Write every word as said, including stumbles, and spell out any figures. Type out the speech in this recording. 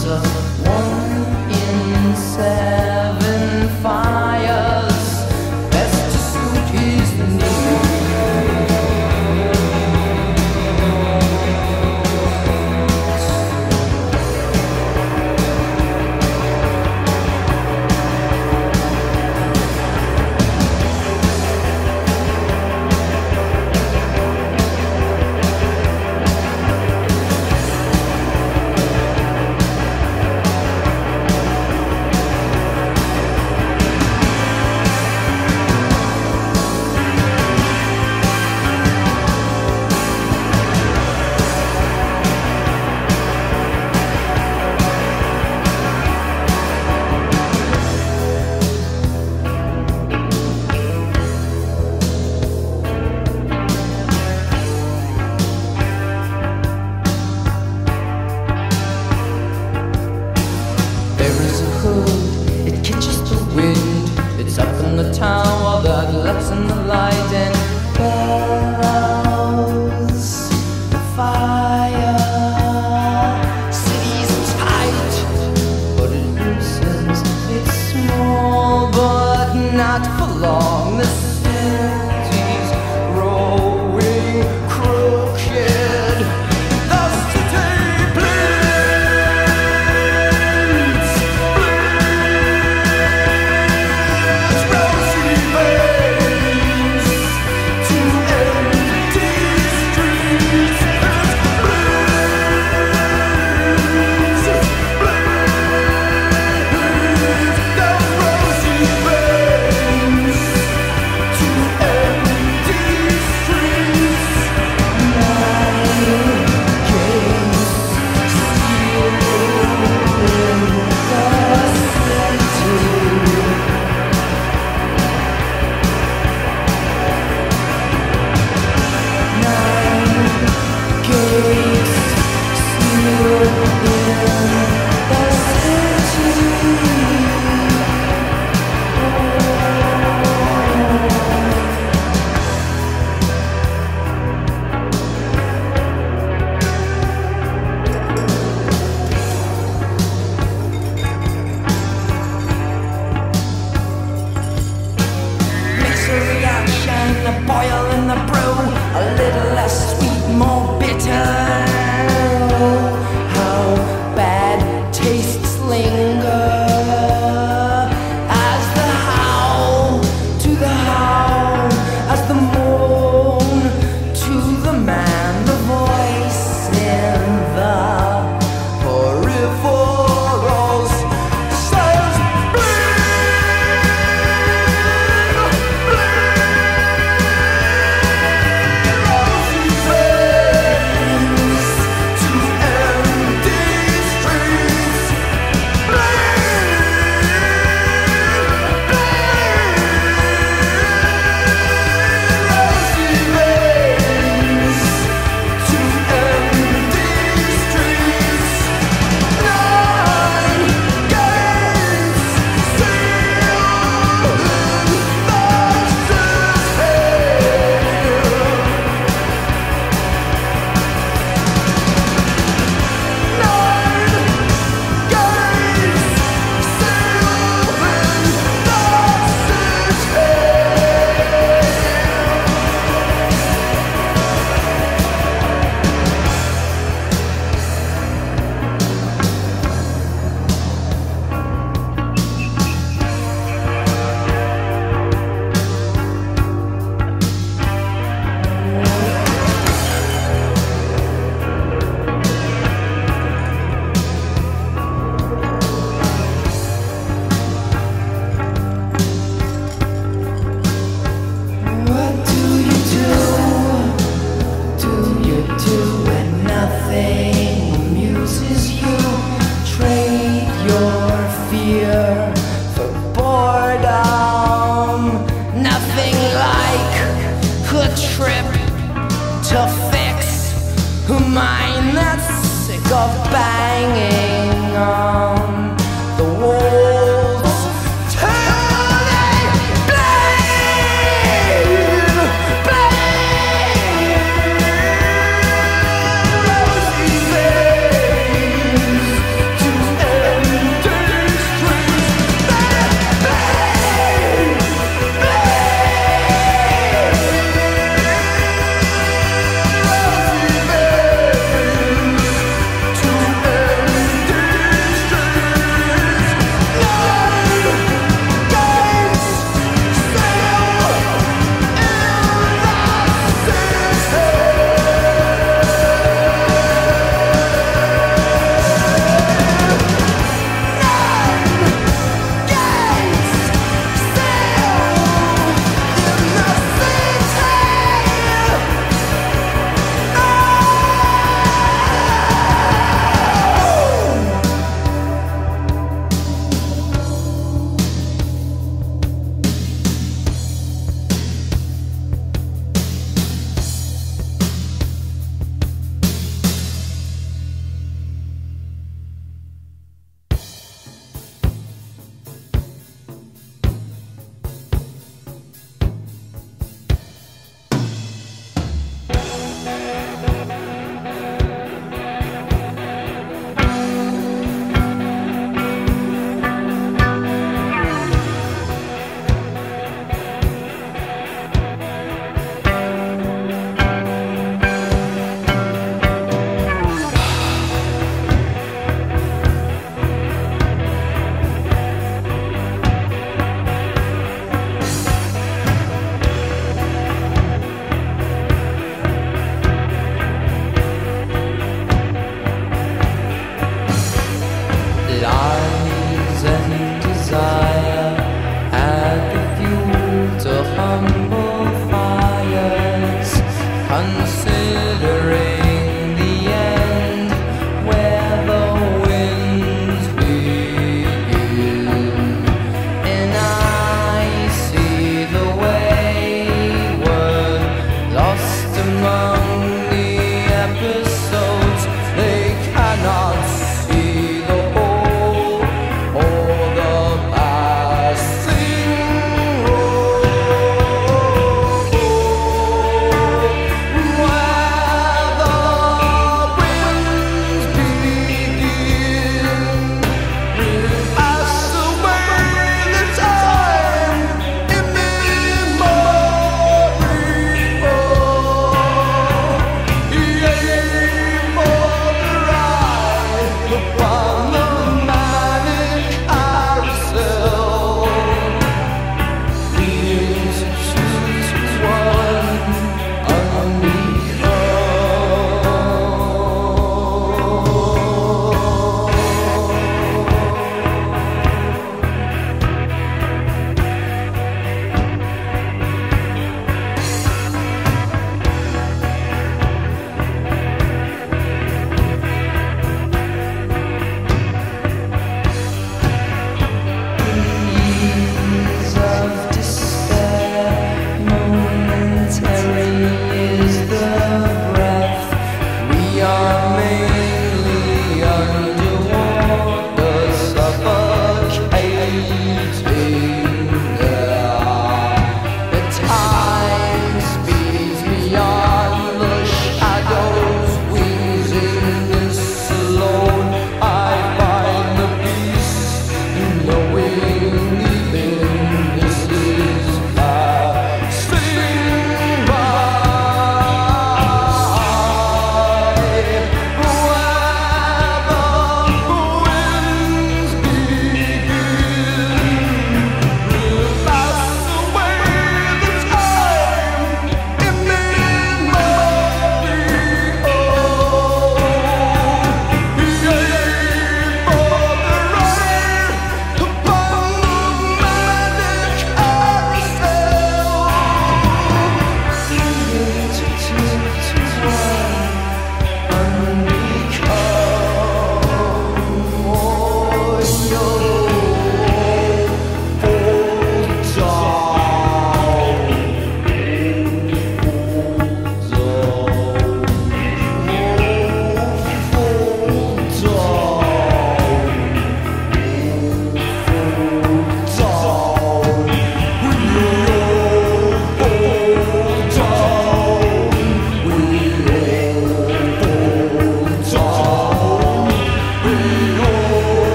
was a one